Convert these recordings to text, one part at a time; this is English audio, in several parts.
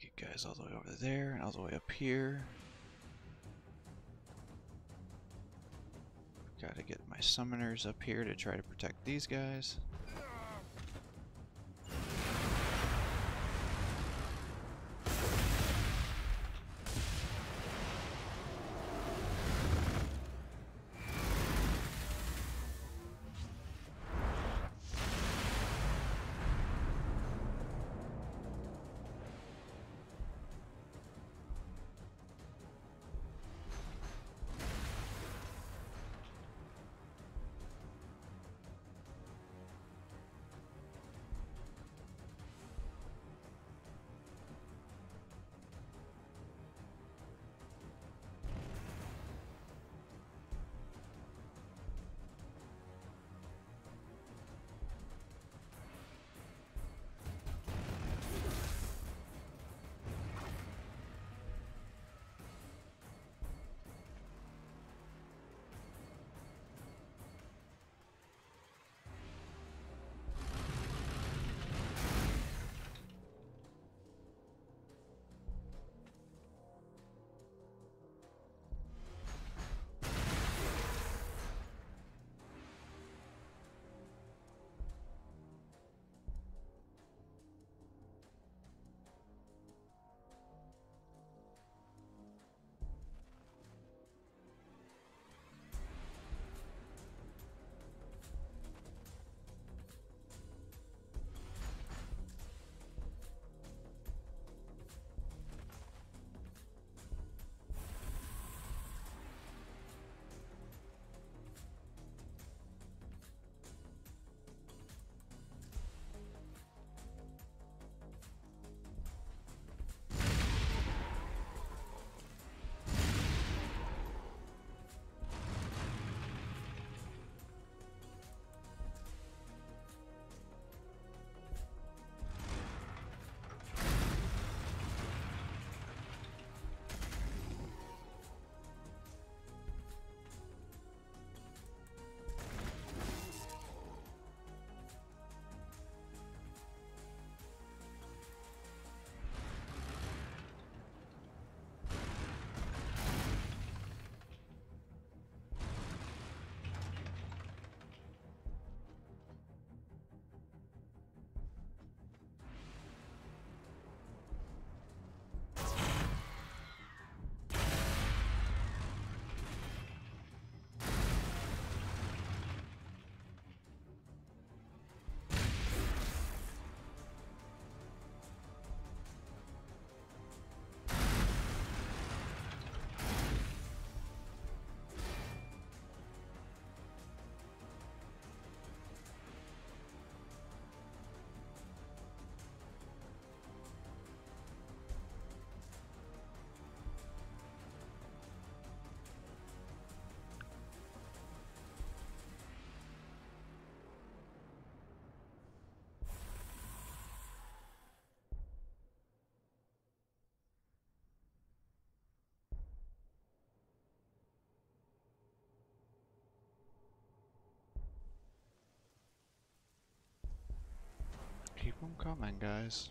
get guys all the way over there and all the way up here. Gotta get my summoners up here to try to protect these guys. Keep them coming, guys.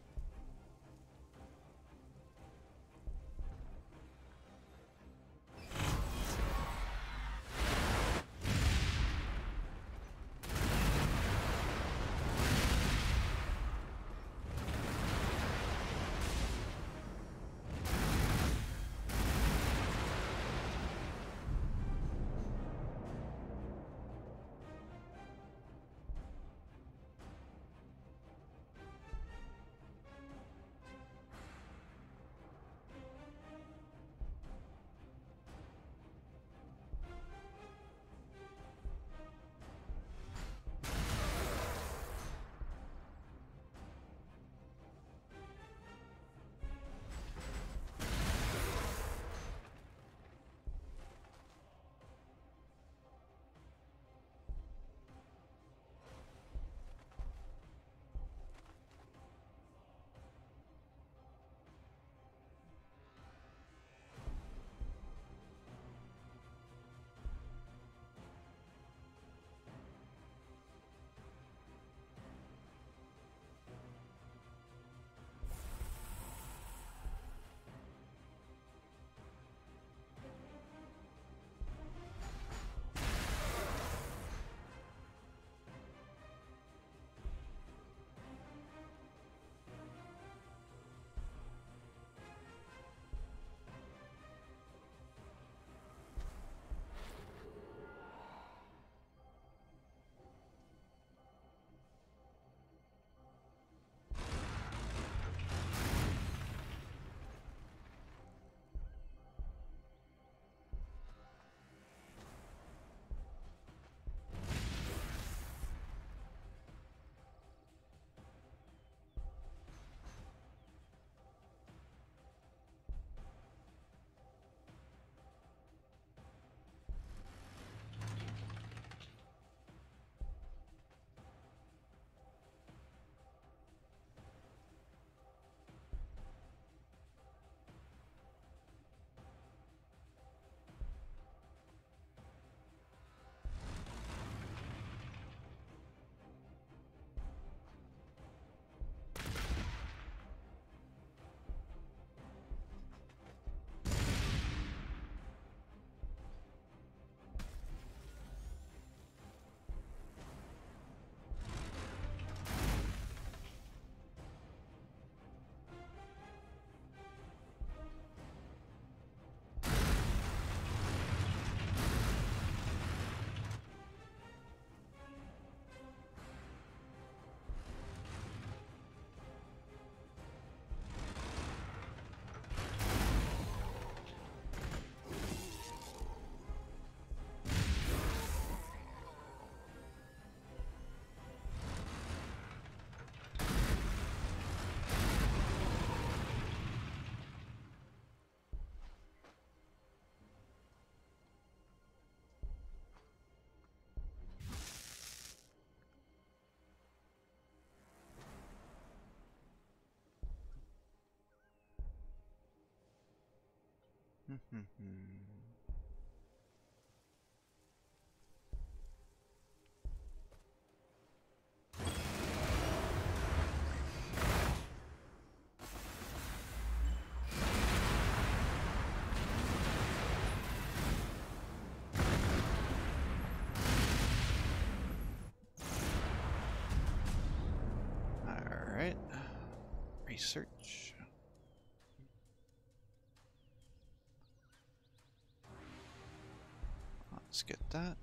Search. Let's get that.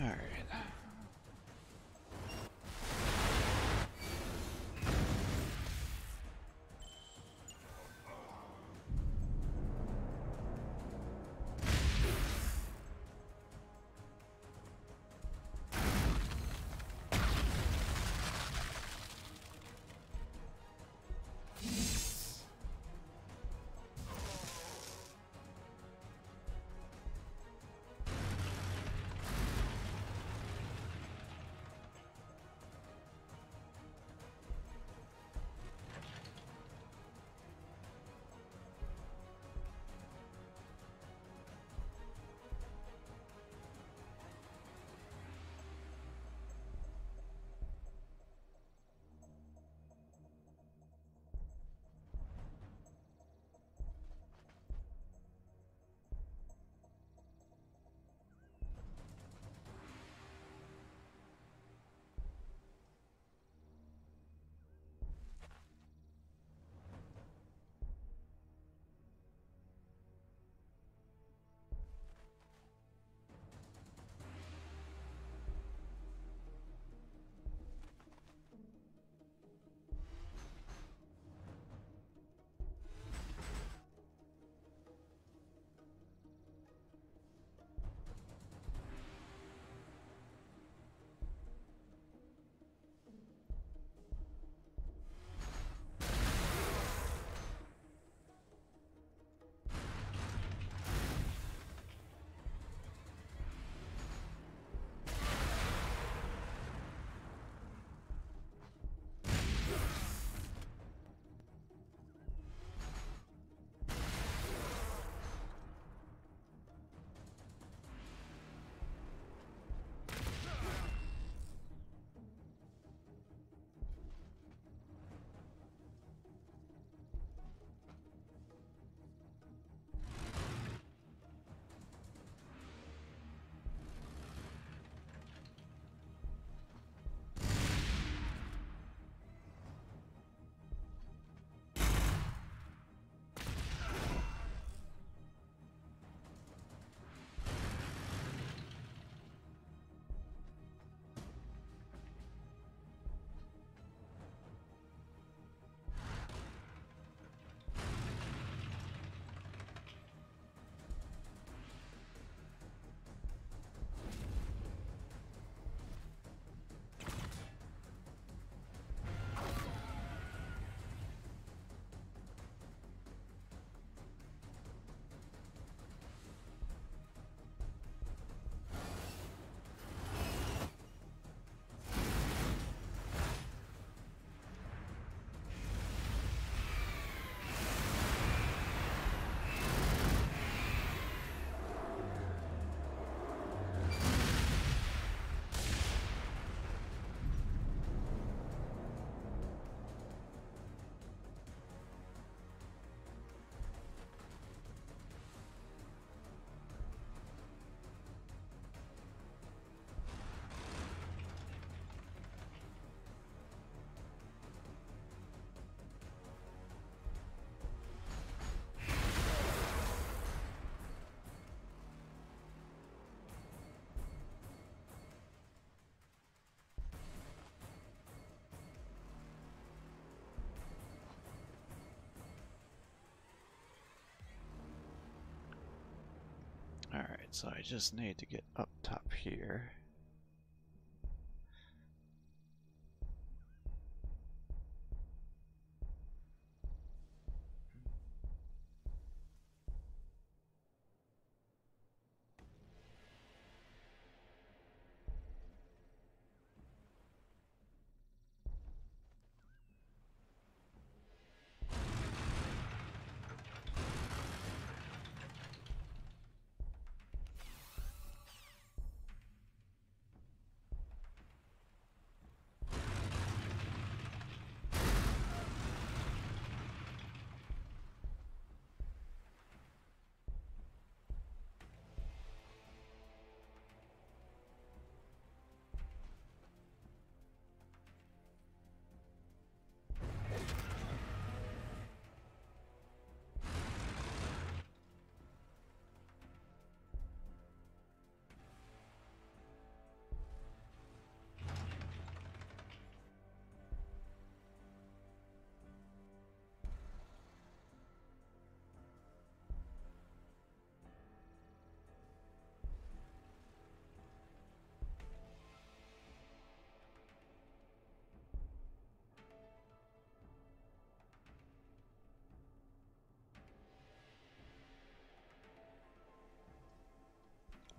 All right. so I just need to get up top here.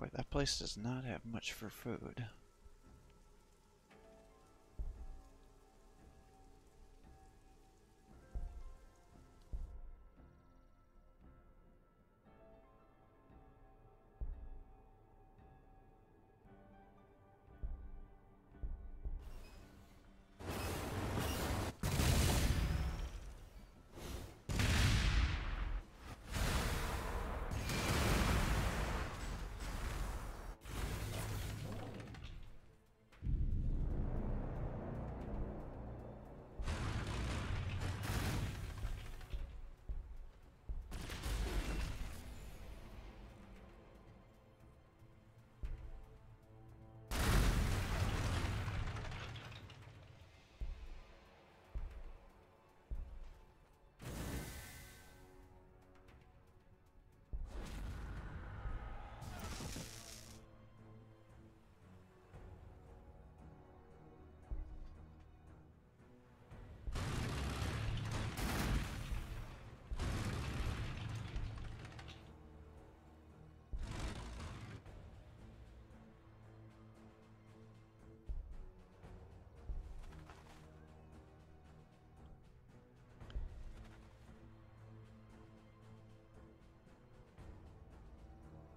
Wait, that place does not have much for food.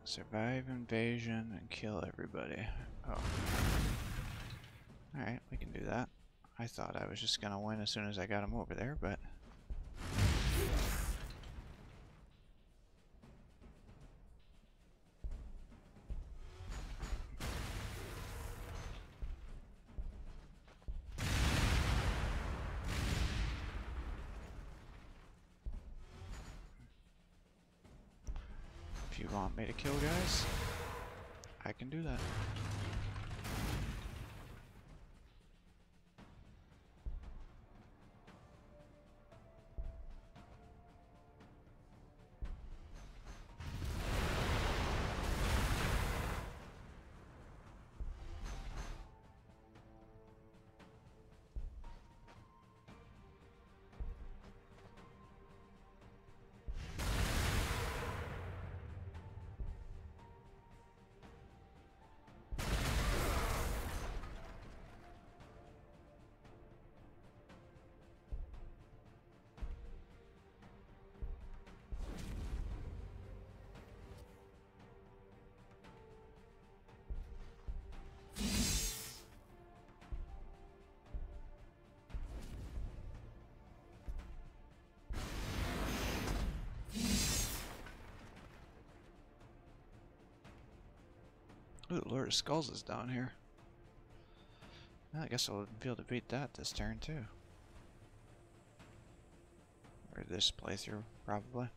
Survive invasion and kill everybody. Oh. Alright, we can do that. I thought I was just gonna win as soon as I got him over there, but... you want me to kill guys? I can do that. Ooh, Lord of Skulls is down here. Well, I guess I'll be able to beat that this turn too. Or this playthrough, probably.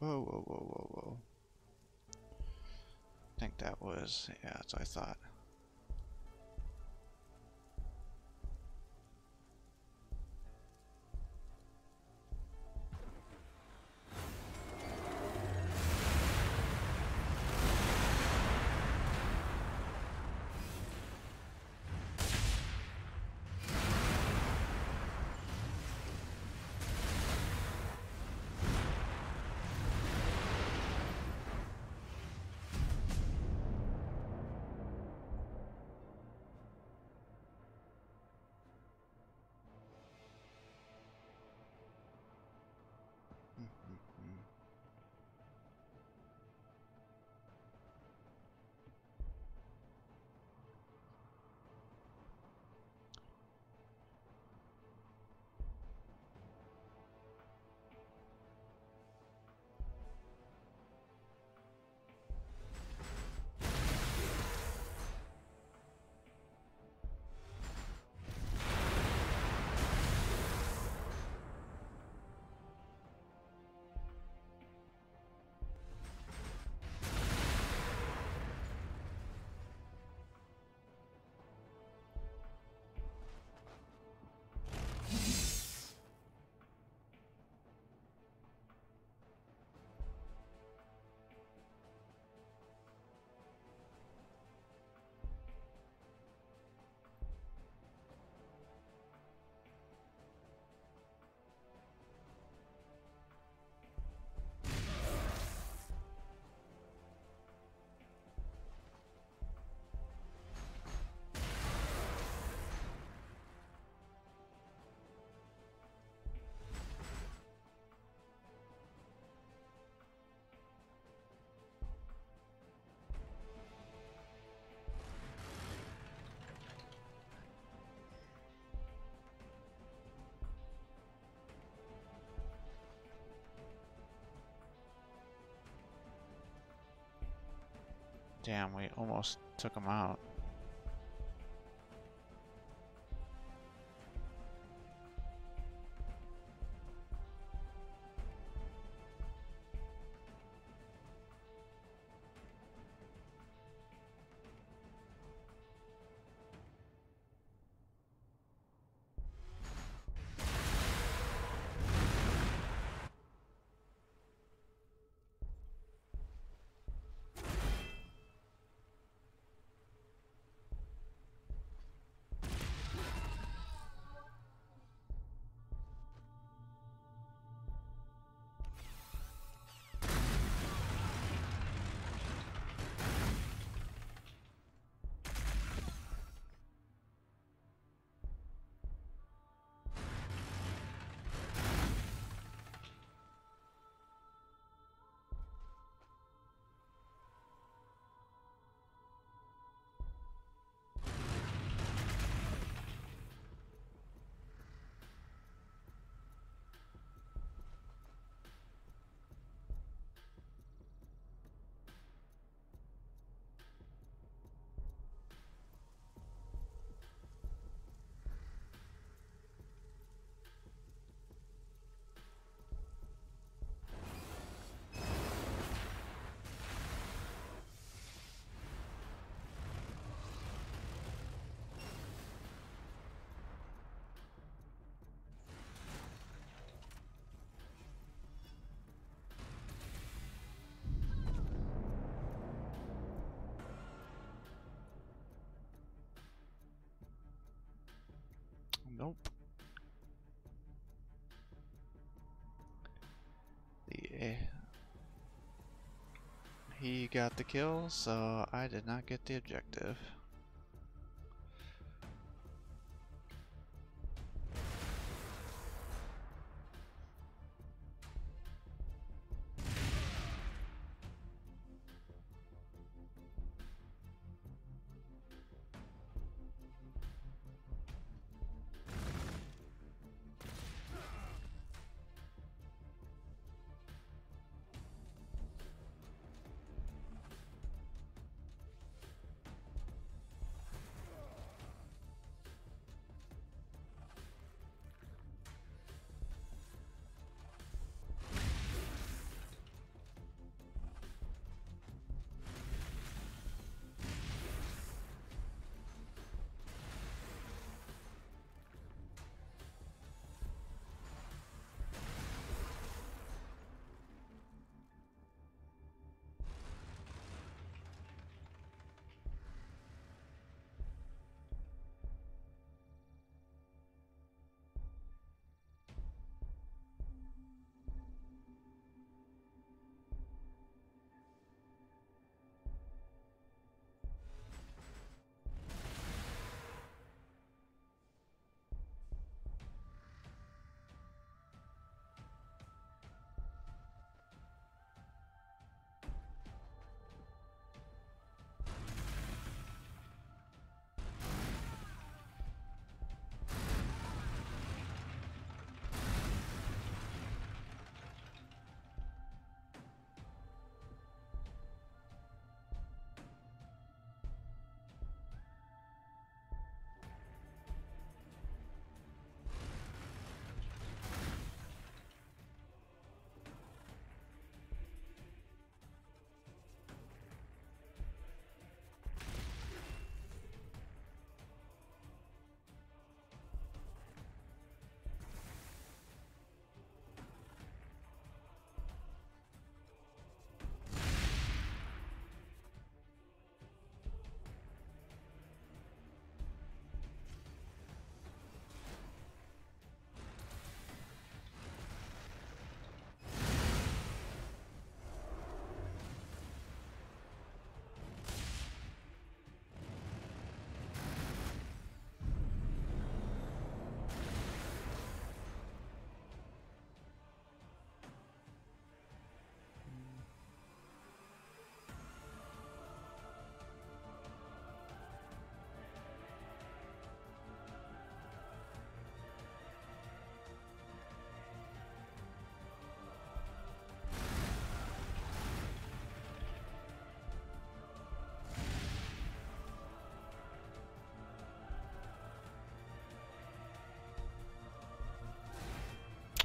Whoa, whoa, whoa, whoa, whoa. think that was, yeah, that's what I thought. Damn, we almost took him out. Nope. He got the kill, so I did not get the objective.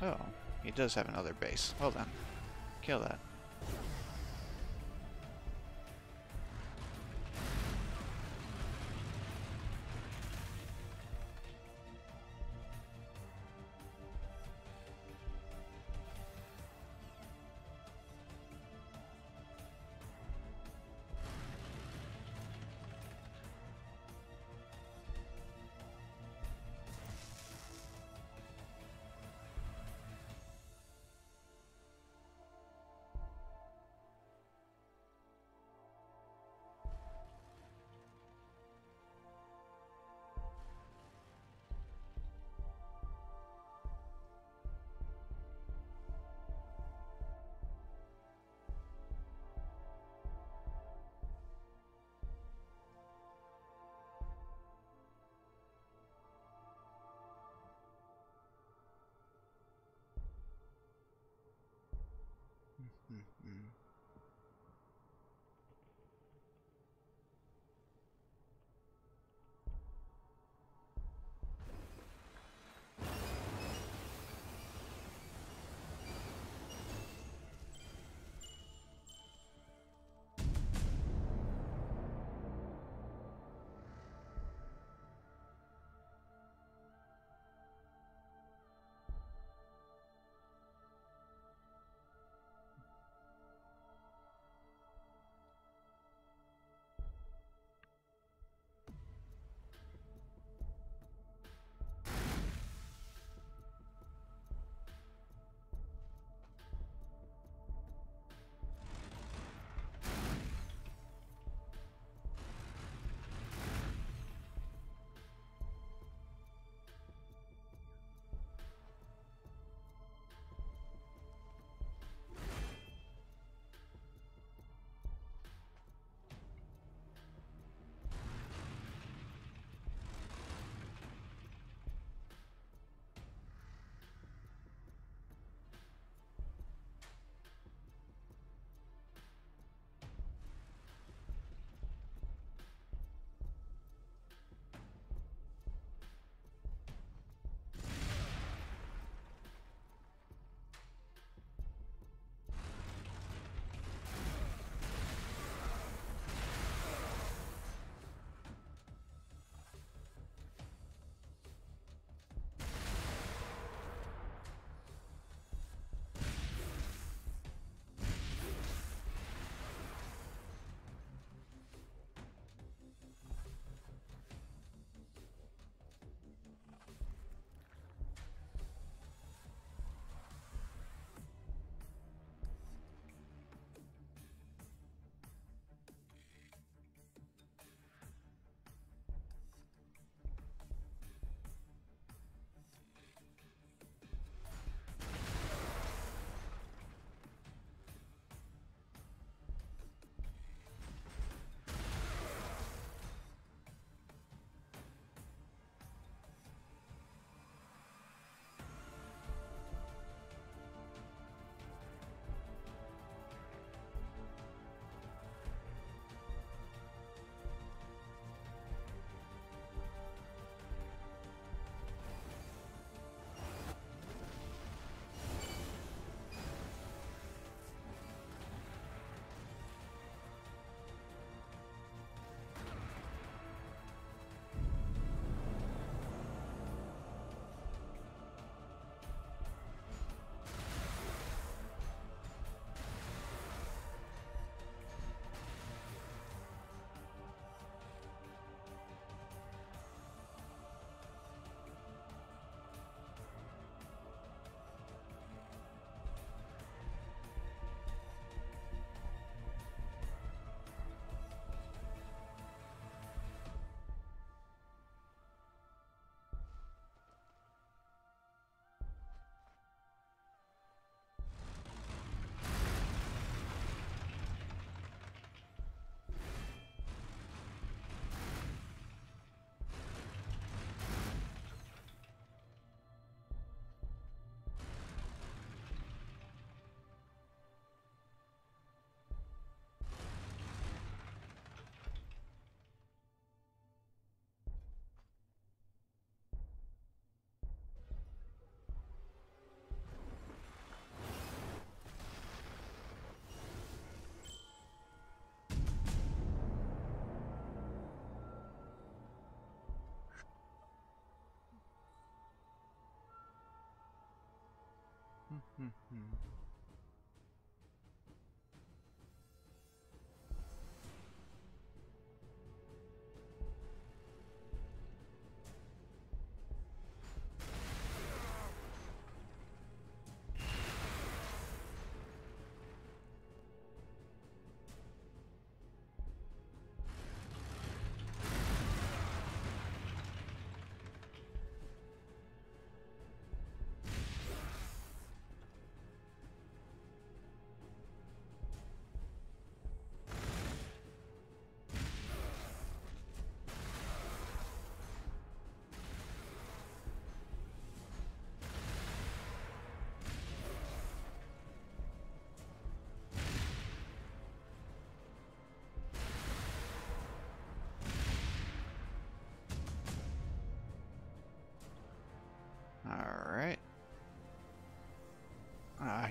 Oh, he does have another base. Well then, kill that.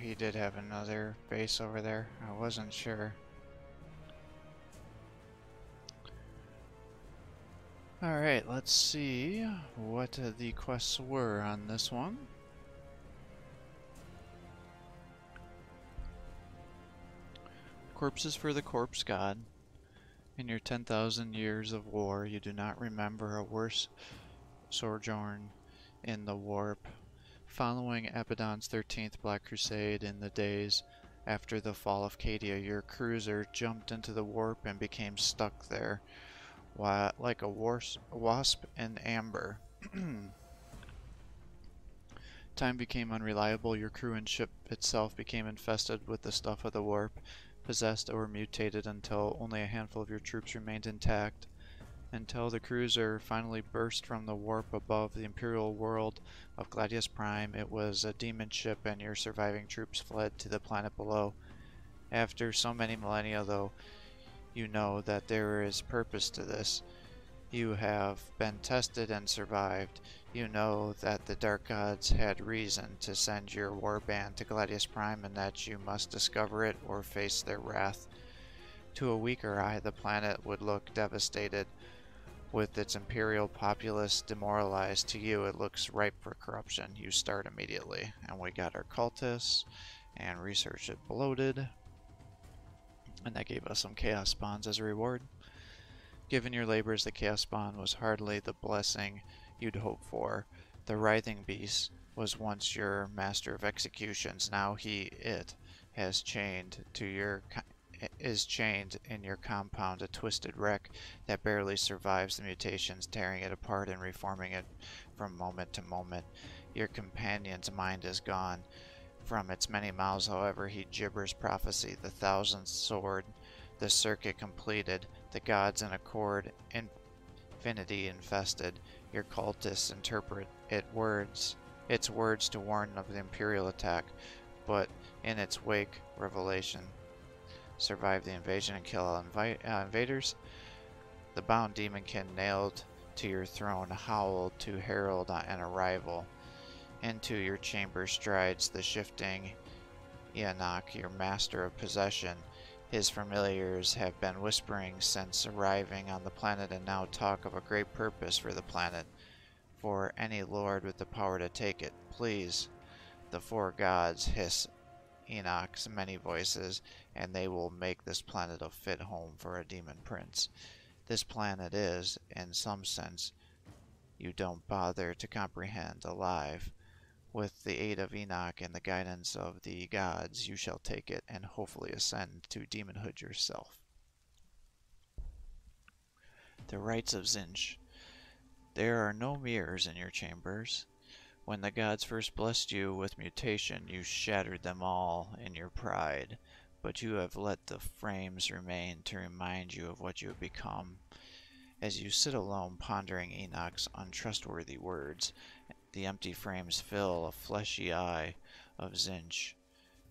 He did have another base over there. I wasn't sure. Alright, let's see what the quests were on this one. Corpses for the Corpse God. In your 10,000 years of war, you do not remember a worse sojourn in the warp. Following Abaddon's 13th Black Crusade, in the days after the fall of Cadia, your cruiser jumped into the warp and became stuck there, like a wasp in amber. Time became unreliable, your crew and ship itself became infested with the stuff of the warp, possessed or mutated until only a handful of your troops remained intact. Until the cruiser finally burst from the warp above the imperial world of Gladius Prime, it was a demon ship and your surviving troops fled to the planet below. After so many millennia, though, you know that there is purpose to this. You have been tested and survived. You know that the Dark Gods had reason to send your warband to Gladius Prime and that you must discover it or face their wrath. To a weaker eye, the planet would look devastated. With its imperial populace demoralized, to you it looks ripe for corruption. You start immediately. And we got our cultists and research it bloated. And that gave us some chaos spawns as a reward. Given your labors, the chaos spawn was hardly the blessing you'd hoped for. The writhing beast was once your master of executions. Now it has chained to your... is chained in your compound, a twisted wreck that barely survives the mutations, tearing it apart and reforming it from moment to moment. Your companion's mind is gone from its many mouths, however, he gibbers prophecy, the thousandth sword, the circuit completed, the gods in accord, infinity infested. Your cultists interpret its words to warn of the imperial attack, but in its wake, revelation. Survive the invasion and kill all invaders. The bound demonkin nailed to your throne howled to herald an arrival. Into your chamber strides the shifting Eonok, your master of possession. His familiars have been whispering since arriving on the planet and now talk of a great purpose for the planet, for any lord with the power to take it. Please, the four gods hiss Eonok's many voices, and they will make this planet a fit home for a demon prince. This planet is, in some sense, you don't bother to comprehend, alive. With the aid of Eonok and the guidance of the gods, you shall take it and hopefully ascend to demonhood yourself. The rites of Tzeentch. There are no mirrors in your chambers. When the gods first blessed you with mutation, you shattered them all in your pride, but you have let the frames remain to remind you of what you have become. As you sit alone pondering Eonok's untrustworthy words, the empty frames fill a fleshy eye of Tzeentch,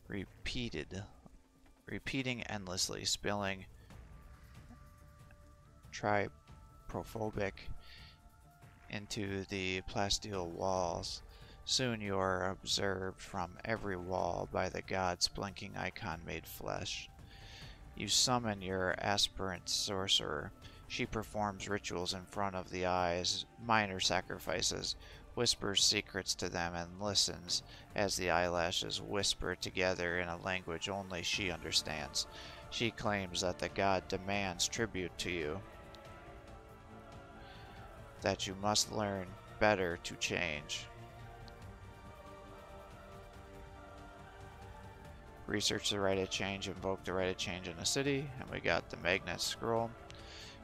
repeating endlessly, spilling triprophobic into the plasteel walls. Soon you are observed from every wall by the god's blinking icon made flesh. You summon your aspirant sorcerer. She performs rituals in front of the eyes, minor sacrifices, whispers secrets to them and listens as the eyelashes whisper together in a language only she understands. She claims that the god demands tribute to you, that you must learn better to change. Research the rite of change, invoke the rite of change in the city, and we got the Magnet Scroll.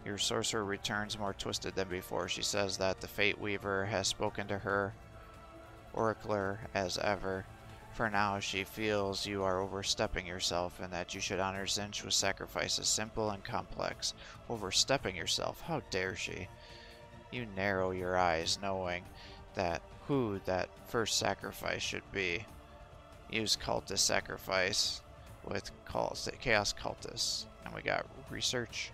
Your sorcerer returns more twisted than before. She says that the Fate Weaver has spoken to her oracler as ever. For now, she feels you are overstepping yourself and that you should honor Tzeentch with sacrifices simple and complex. Overstepping yourself? How dare she? You narrow your eyes, knowing that who that first sacrifice should be. Use cultist sacrifice with chaos cultists. And we got research.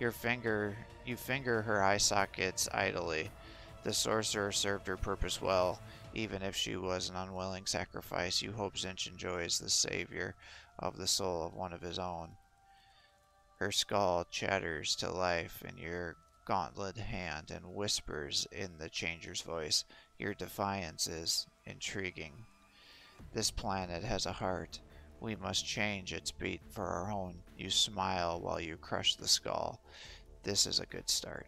You finger her eye sockets idly. The sorcerer served her purpose well, even if she was an unwilling sacrifice. You hope Tzeentch enjoys the savior of the soul of one of his own. Her skull chatters to life in your gauntlet hand and whispers in the changer's voice. Your defiance is intriguing. This planet has a heart. We must change its beat for our own. You smile while you crush the skull. This is a good start.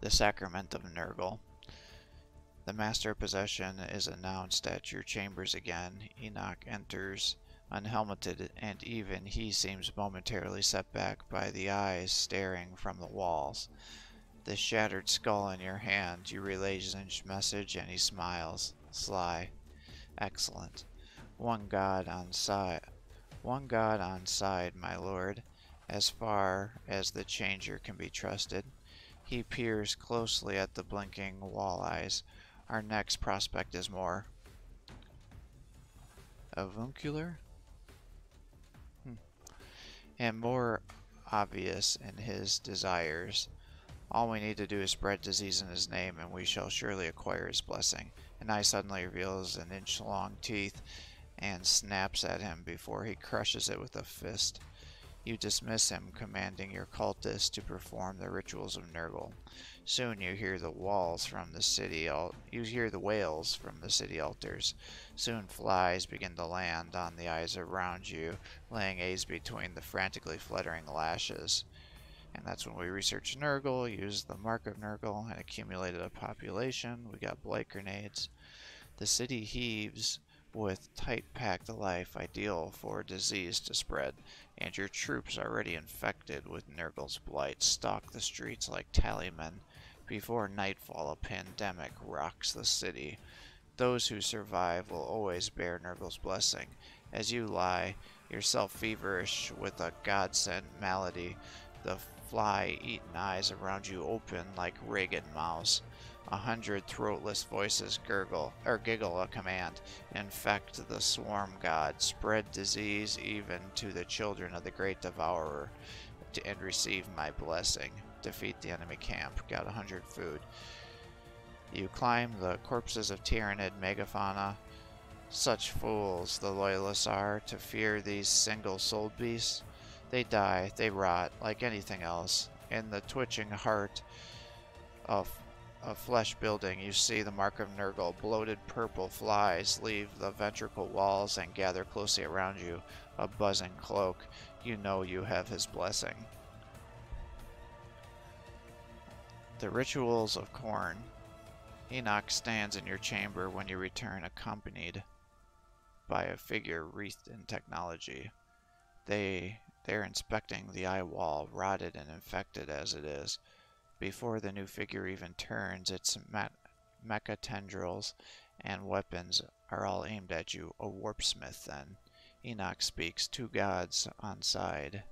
The Sacrament of Nurgle. The Master of Possession is announced at your chambers again. Eonok enters, unhelmeted, and even he seems momentarily set back by the eyes staring from the walls. The shattered skull in your hand, you relay Tzeentch's message, and he smiles. Sly. Excellent. One God on side, my lord, as far as the changer can be trusted. He peers closely at the blinking walleyes. Our next prospect is more avuncular and more obvious in his desires. All we need to do is spread disease in his name, and we shall surely acquire his blessing. An eye suddenly reveals an inch-long teeth and snaps at him before he crushes it with a fist. You dismiss him, commanding your cultists to perform the rituals of Nurgle. Soon you hear the wails from the city altars. Soon flies begin to land on the eyes around you, laying eggs between the frantically fluttering lashes. And that's when we researched Nurgle, used the Mark of Nurgle, and accumulated a population. We got blight grenades. The city heaves with tight-packed life, ideal for disease to spread, and your troops already infected with Nurgle's blight stalk the streets like tallymen. Before nightfall, a pandemic rocks the city. Those who survive will always bear Nurgle's blessing. As you lie, yourself feverish with a god-sent malady, the fly-eaten eyes around you open like ragged mouths. 100 throatless voices giggle a command. Infect the swarm god. Spread disease even to the children of the great devourer, and receive my blessing. Defeat the enemy camp. Got 100 food. You climb the corpses of Tyranid megafauna. Such fools the loyalists are to fear these single-souled beasts. They die, they rot, like anything else. In the twitching heart of flesh building, you see the Mark of Nurgle. Bloated purple flies leave the ventricle walls and gather closely around you. A buzzing cloak. You know you have his blessing. The Rituals of Khorne. Eonok stands in your chamber when you return, accompanied by a figure wreathed in technology. They're inspecting the eye wall, rotted and infected as it is. Before the new figure even turns, its mecha tendrils and weapons are all aimed at you. A warpsmith, then. Eonok speaks, two gods on side.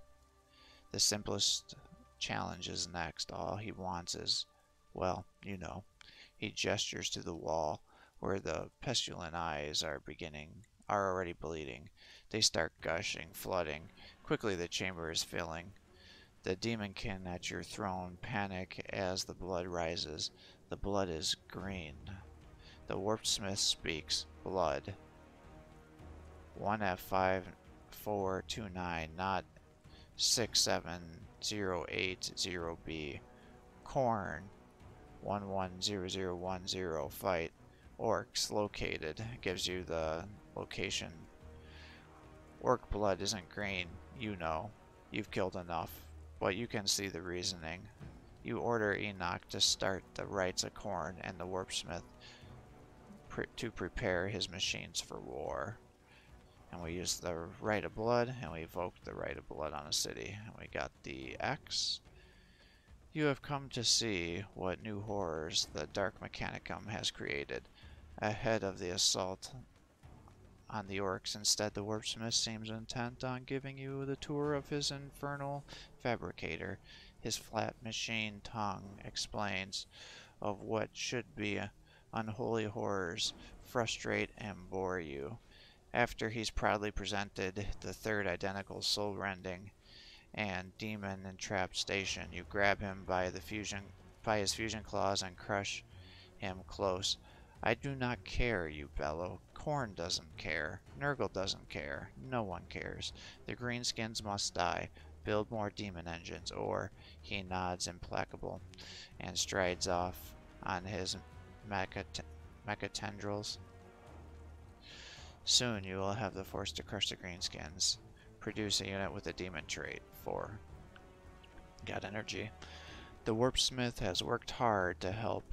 The simplest challenge is next. All he wants is, well, you know. He gestures to the wall where the pestilent eyes are already bleeding. They start gushing, flooding. Quickly the chamber is filling. The demonkin at your throne panic as the blood rises. The blood is green. The warpsmith speaks. Blood. 1F5429, not 67080B. Khorne, 110010 fight. Orcs located gives you the location. Orc blood isn't green, you know. You've killed enough, but you can see the reasoning. You order Eonok to start the rites of Khorne and the Warpsmith to prepare his machines for war. And we use the Rite of Blood, and we evoke the Rite of Blood on a city. And we got the X. You have come to see what new horrors the Dark Mechanicum has created. Ahead of the assault on the orcs, instead the Warpsmith seems intent on giving you the tour of his infernal fabricator. His flat machine tongue explains of what should be unholy horrors, frustrate and bore you. After he's proudly presented the third identical soul-rending and demon-entrapped station, you grab him by his fusion claws and crush him close. I do not care, you bellow. Khorne doesn't care. Nurgle doesn't care. No one cares. The greenskins must die. Build more demon engines, or he nods implacable and strides off on his mecha tendrils. Soon you will have the force to crush the greenskins. Produce a unit with a demon trait. 4. Got energy. The Warpsmith has worked hard to help,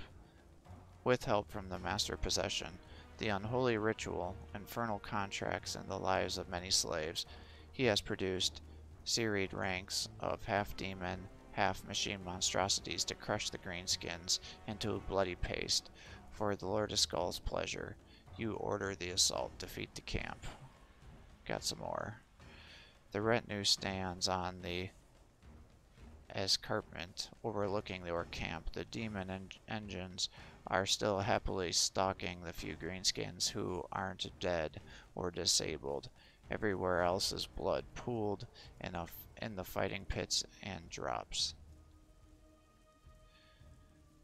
with help from the Master of Possession, the unholy ritual, infernal contracts, and the lives of many slaves. He has produced serried ranks of half-demon, half-machine monstrosities to crush the greenskins into a bloody paste for the Lord of Skull's pleasure. You order the assault. Defeat the camp. Got some more. The retinue stands on the escarpment overlooking the orc camp. The demon engines are still happily stalking the few greenskins who aren't dead or disabled. Everywhere else is blood pooled in the fighting pits and drops.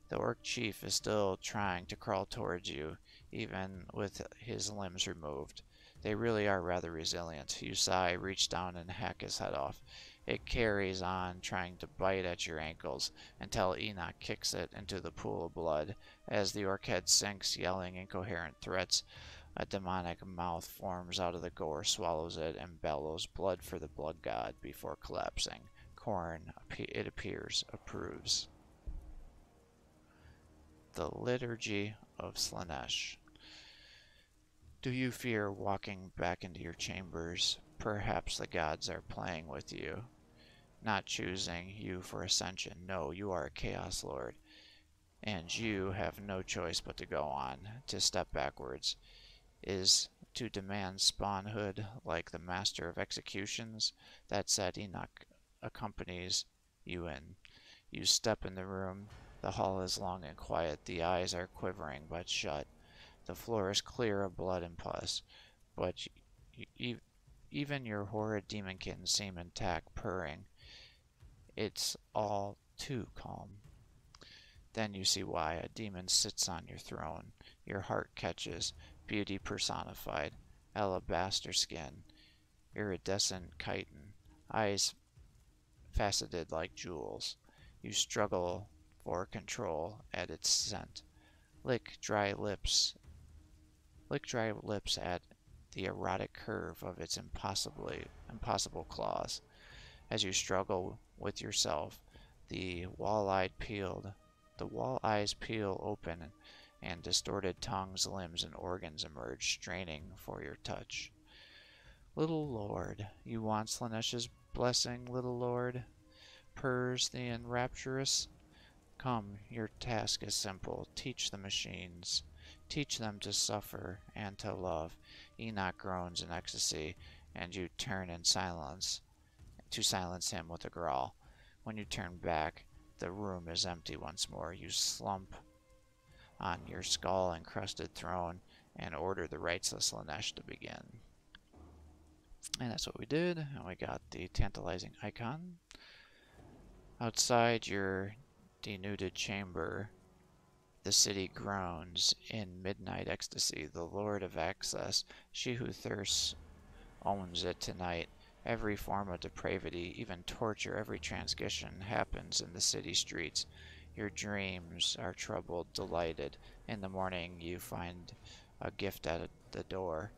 The orc chief is still trying to crawl towards you, even with his limbs removed. They really are rather resilient. You sigh, reach down, and hack his head off. It carries on, trying to bite at your ankles, until Eonok kicks it into the pool of blood. As the orc head sinks, yelling incoherent threats, a demonic mouth forms out of the gore, swallows it, and bellows blood for the blood god before collapsing. Khorne, it appears, approves. The Liturgy of Slaanesh. Do you fear walking back into your chambers? Perhaps the gods are playing with you, not choosing you for ascension. No, you are a Chaos Lord, and you have no choice but to go on. To step backwards is to demand spawnhood like the Master of Executions. That said, Eonok accompanies you in. You step in the room. The hall is long and quiet. The eyes are quivering but shut. The floor is clear of blood and pus, but even your horrid demonkins seem intact, purring. It's all too calm. Then you see why. A demon sits on your throne. Your heart catches. Beauty personified. Alabaster skin. Iridescent chitin. Eyes faceted like jewels. You struggle for control at its scent. Lick dry lips at the erotic curve of its impossible claws. As you struggle with yourself, the wall eyes peel open, and distorted tongues, limbs, and organs emerge, straining for your touch. Little Lord, you want Slaanesh's blessing, little Lord? Purrs the enrapturous. Come, your task is simple. Teach the machines. Teach them to suffer and to love. Eonok groans in ecstasy, and you turn in silence to silence him with a growl. When you turn back, the room is empty once more. You slump on your skull-encrusted throne and order the rites of Slaanesh to begin. And that's what we did, and we got the tantalizing icon. Outside your denuded chamber, the city groans in midnight ecstasy. The Lord of Access, she who thirsts, owns it tonight. Every form of depravity, even torture, every transgression happens in the city streets. Your dreams are troubled, delighted. In the morning you find a gift at the door,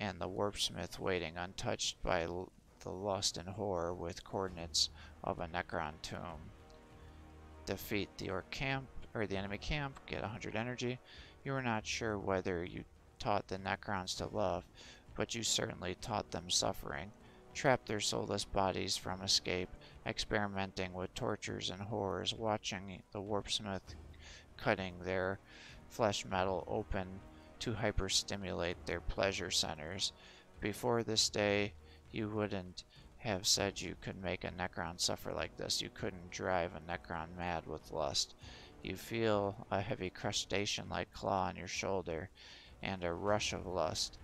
and the Warpsmith waiting, untouched by the lust and horror, with coordinates of a Necron tomb. Defeat the enemy camp, get 100 energy. You are not sure whether you taught the Necrons to love, but you certainly taught them suffering. Trap their soulless bodies from escape, experimenting with tortures and horrors, watching the Warpsmith cutting their flesh metal open to hyperstimulate their pleasure centers. Before this day, you wouldn't have said you could make a Necron suffer like this. You couldn't drive a Necron mad with lust. You feel a heavy crustacean-like claw on your shoulder and a rush of lust,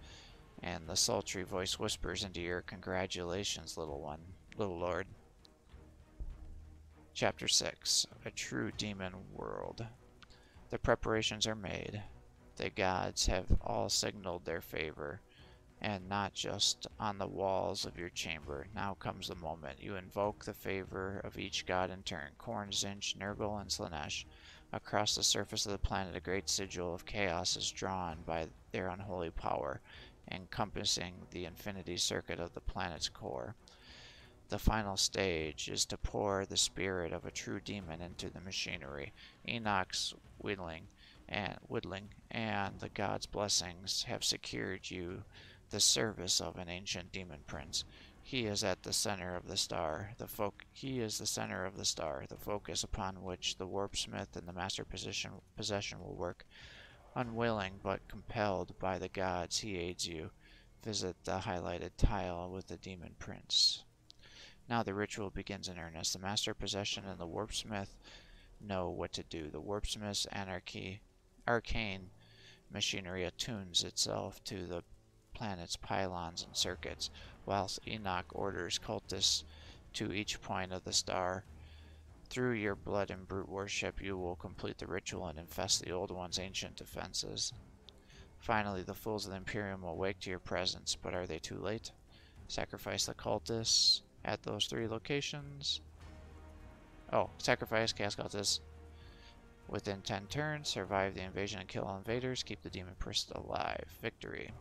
and the sultry voice whispers into your ear, "Congratulations, little one, little lord." Chapter 6, A True Demon World. The preparations are made. The gods have all signaled their favor, and not just on the walls of your chamber. Now comes the moment. You invoke the favor of each god in turn: Khorne, Tzeentch, Nurgle, and Slaanesh. Across the surface of the planet, a great sigil of chaos is drawn by their unholy power, encompassing the infinity circuit of the planet's core. The final stage is to pour the spirit of a true demon into the machinery. Eonok's whittling and the god's blessings have secured you the service of an ancient demon prince. He is at the center of the star, the focus upon which the Warpsmith and the master possession will work. Unwilling but compelled by the gods, he aids you. Visit the highlighted tile with the demon prince. Now the ritual begins in earnest. The master possession and the Warpsmith know what to do. The Warpsmith's arcane machinery attunes itself to the planet's pylons and circuits, whilst Eonok orders cultists to each point of the star. Through your blood and brute worship, you will complete the ritual and infest the Old One's ancient defenses. Finally, the fools of the Imperium will wake to your presence, but are they too late? Sacrifice chaos cultists within 10 turns, survive the invasion and kill invaders, keep the demon priest alive. Victory.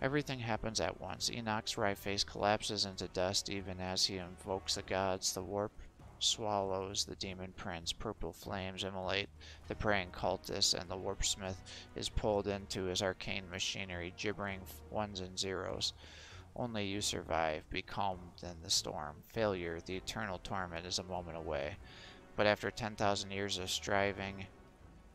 Everything happens at once. Eonok's wry face collapses into dust even as he invokes the gods. The warp swallows the demon prince. Purple flames immolate the praying cultists, and the Warpsmith is pulled into his arcane machinery, gibbering ones and zeros. Only you survive, be calmed in the storm. Failure, the eternal torment, is a moment away. But after 10,000 years of striving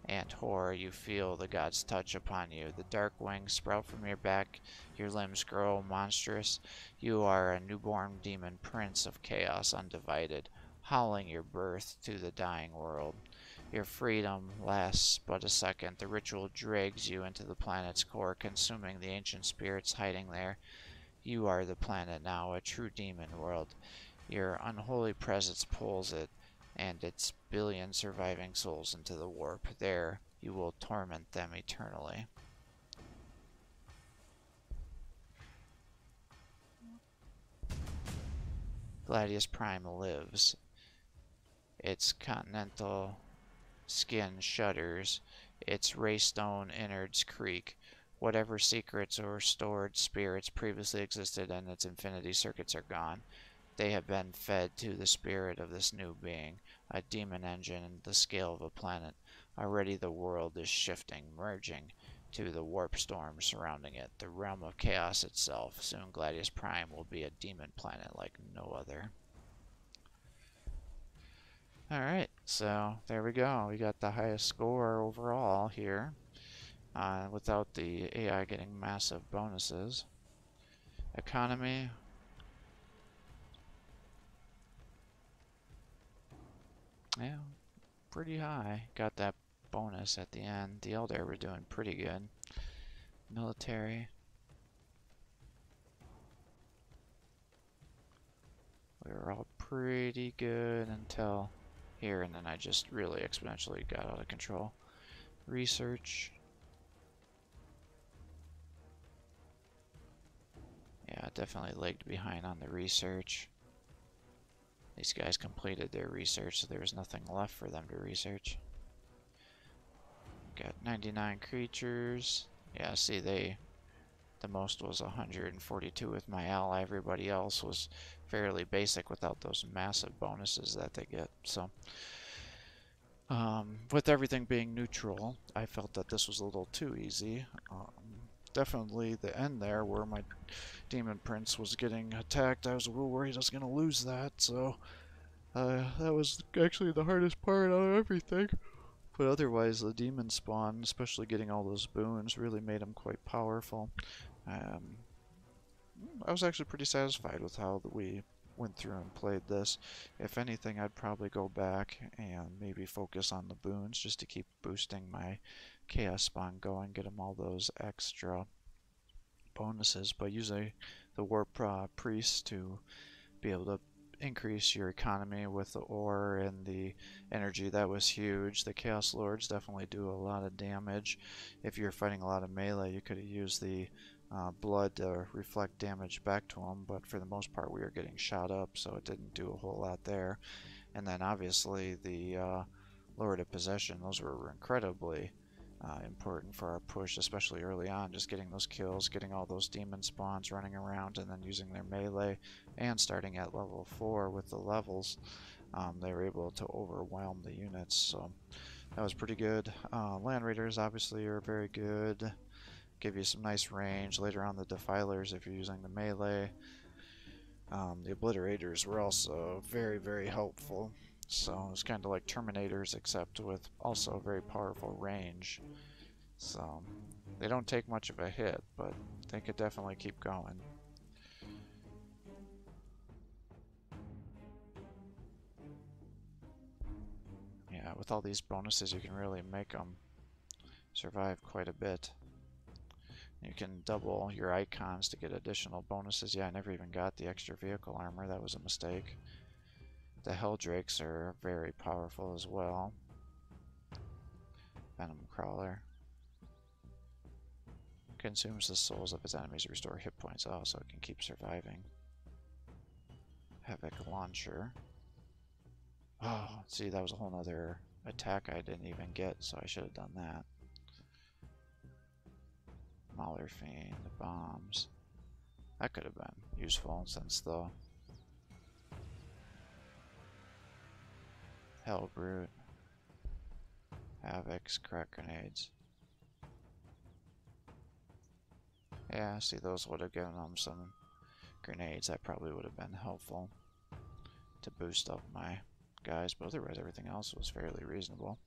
and horror, you feel the gods touch upon you. The dark wings sprout from your back, your limbs grow monstrous. You are a newborn demon prince of chaos, undivided, howling your birth to the dying world. Your freedom lasts but a second. The ritual drags you into the planet's core, consuming the ancient spirits hiding there. You are the planet now, a true demon world. Your unholy presence pulls it and its billion surviving souls into the warp. There, you will torment them eternally. Gladius Prime lives. Its continental skin shudders. Its raystone innards creak. Whatever secrets or stored spirits previously existed in its infinity circuits are gone. They have been fed to the spirit of this new being, a demon engine, the scale of a planet. Already the world is shifting, merging to the warp storm surrounding it, the realm of chaos itself. Soon Gladius Prime will be a demon planet like no other. Alright, so there we go. We got the highest score overall here, without the AI getting massive bonuses. Economy. Yeah, pretty high. Got that bonus at the end. The Elder were doing pretty good. Military. We were all pretty good until here, and then I just really exponentially got out of control. Research. Yeah, definitely lagged behind on the research. These guys completed their research, so there was nothing left for them to research. Got 99 creatures. Yeah, see, the most was 142 with my ally. Everybody else was fairly basic without those massive bonuses that they get. So, with everything being neutral, I felt that this was a little too easy. Definitely the end there where my Demon Prince was getting attacked, I was a little worried I was going to lose that, so that was actually the hardest part out of everything. But otherwise, the demon spawn, especially getting all those boons, really made him quite powerful. I was actually pretty satisfied with how we went through and played this. If anything, I'd probably go back and maybe focus on the boons just to keep boosting my chaos spawn going, get him all those extra bonuses by using the warp priest to be able to increase your economy with the ore and the energy. That was huge. The Chaos Lords definitely do a lot of damage. If you're fighting a lot of melee, you could use the blood to reflect damage back to them, but for the most part we were getting shot up, so it didn't do a whole lot there. And then obviously the Lord of Possession, those were incredibly important for our push, especially early on, just getting those kills, getting all those demon spawns running around, and then using their melee, and starting at level 4 with the levels, they were able to overwhelm the units, so that was pretty good. Land Raiders obviously are very good, give you some nice range. Later on the Defilers if you're using the melee. The Obliterators were also very, very helpful. So it's kind of like Terminators, except with also very powerful range. So they don't take much of a hit, but they could definitely keep going. Yeah, with all these bonuses, you can really make them survive quite a bit. You can double your icons to get additional bonuses. Yeah, I never even got the extra vehicle armor. That was a mistake. The Heldrakes are very powerful as well. Venom Crawler. Consumes the souls of its enemies to restore hit points. Oh, so it can keep surviving. Havoc Launcher. Oh, see, that was a whole nother attack I didn't even get, so I should have done that. Maulerfiend, the bombs. That could have been useful since the Hellbrute, Havocs, Crack Grenades. Yeah, see, those would have given them some grenades. That probably would have been helpful to boost up my guys, but otherwise everything else was fairly reasonable.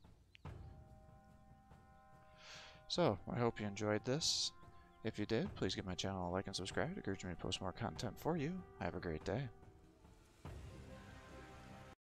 So, I hope you enjoyed this. If you did, please give my channel a like and subscribe. It encourages me to post more content for you. Have a great day.